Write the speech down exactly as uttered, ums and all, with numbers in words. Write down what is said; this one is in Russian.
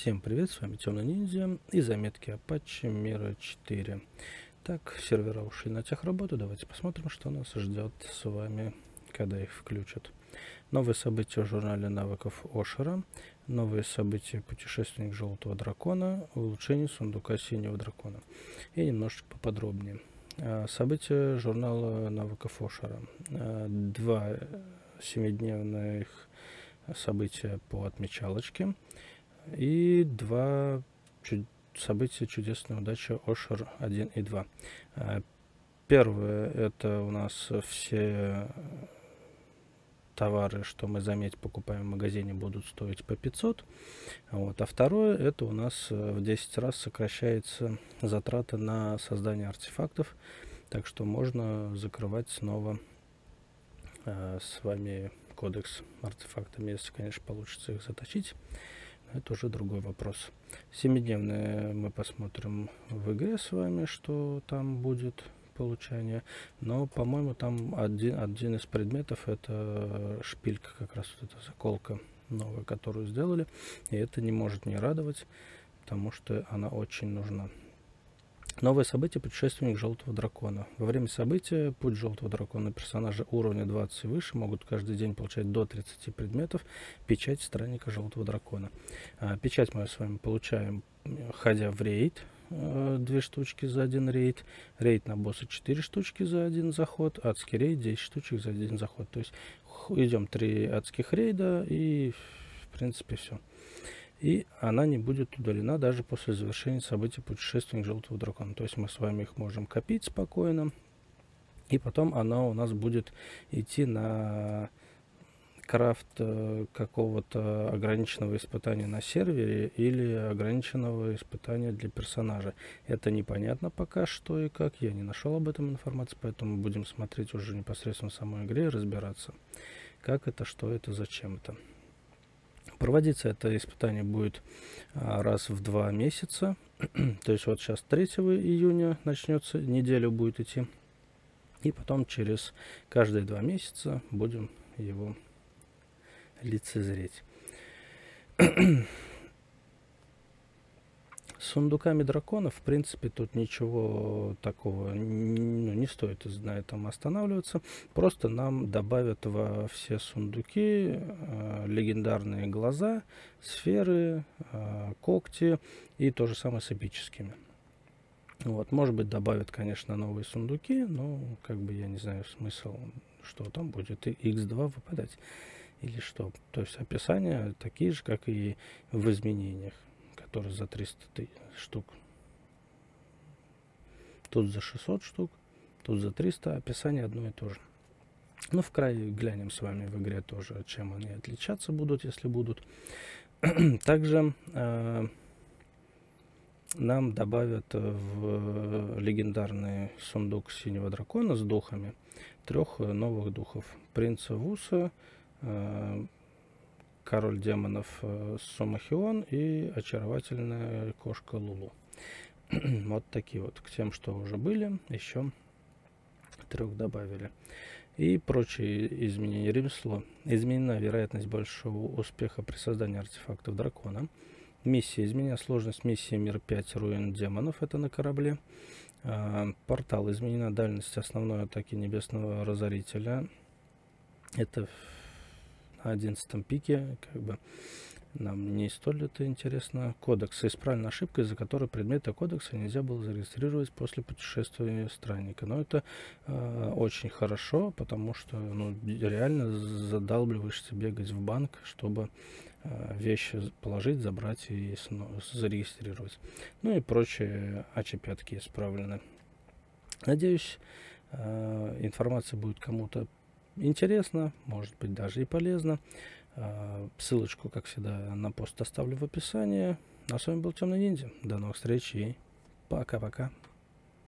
Всем привет, с вами Темный Ниндзя и заметки Апачи Мира четыре. Так, сервера ушли на техработу, давайте посмотрим, что нас ждет с вами, когда их включат. Новые события в журнале навыков Ошара, новые события Путешественник Желтого Дракона, улучшение сундука Синего Дракона и немножечко поподробнее. События журнала навыков Ошара. Два семидневных события по отмечалочке и два чуд- события чудесной удачи Ошар один и два. Первое — это у нас все товары, что мы, заметь, покупаем в магазине, будут стоить по пятьсот. Вот. А второе — это у нас в десять раз сокращается затраты на создание артефактов, так что можно закрывать снова э, с вами кодекс артефактами, если, конечно, получится их заточить. Это уже другой вопрос. Семидневные мы посмотрим в игре с вами, что там будет получение, но, по-моему, там один, один из предметов — это шпилька, как раз вот эта заколка новая, которую сделали, и это не может не радовать, потому что она очень нужна. Новое событие Путешественник Желтого Дракона. Во время события Путь Желтого Дракона персонажи уровня двадцать и выше могут каждый день получать до тридцати предметов печать Странника Желтого Дракона. А, печать мы с вами получаем, ходя в рейд. Две штучки за один рейд, рейд на босса четыре штучки за один заход, адский рейд десять штучек за один заход. То есть идем три адских рейда, и в принципе все. И она не будет удалена даже после завершения событий Путешественник Желтого Дракона. То есть мы с вами их можем копить спокойно, и потом она у нас будет идти на крафт какого-то ограниченного испытания на сервере или ограниченного испытания для персонажа. Это непонятно пока что и как, я не нашел об этом информации, поэтому будем смотреть уже непосредственно в самой игре и разбираться, как это, что это, зачем это. Проводиться это испытание будет раз в два месяца, то есть вот сейчас третьего июня начнется, неделю будет идти, и потом через каждые два месяца будем его лицезреть. С сундуками дракона, в принципе, тут ничего такого, ну, не стоит на этом останавливаться. Просто нам добавят во все сундуки э, легендарные глаза, сферы, э, когти и то же самое с эпическими. Вот, может быть, добавят, конечно, новые сундуки, но как бы я не знаю смысл, что там будет и икс два выпадать или что. То есть описания такие же, как и в изменениях, которые за триста тысяч штук. Тут за шестьсот штук, тут за триста, описание одно и то же. Ну, в крае глянем с вами в игре тоже, чем они отличаться будут, если будут. Также э, нам добавят в легендарный сундук Синего Дракона с духами трех новых духов. Принца Вуса, э, король демонов Суммахион и очаровательная кошка Лулу. Вот такие вот. К тем, что уже были, еще трех добавили. И прочие изменения. Ремесло. Изменена вероятность большого успеха при создании артефактов дракона. Миссия. Изменена сложность миссии Мир пять руин демонов. Это на корабле. Портал. Изменена дальность основной атаки Небесного Разорителя. Это на одиннадцатом пике, как бы нам не столь это интересно. Кодекс. Исправлена ошибка, из-за которой предметы кодекса нельзя было зарегистрировать после путешествия странника. Но это э, очень хорошо, потому что, ну, реально задалбливаешься бегать в банк, чтобы э, вещи положить, забрать и зарегистрировать. Ну и прочие очепятки исправлены. Надеюсь, э, информация будет кому-то интересно, может быть, даже и полезно. Ссылочку, как всегда, на пост оставлю в описании. А с вами был Темный Ниндзя. До новых встреч и пока-пока.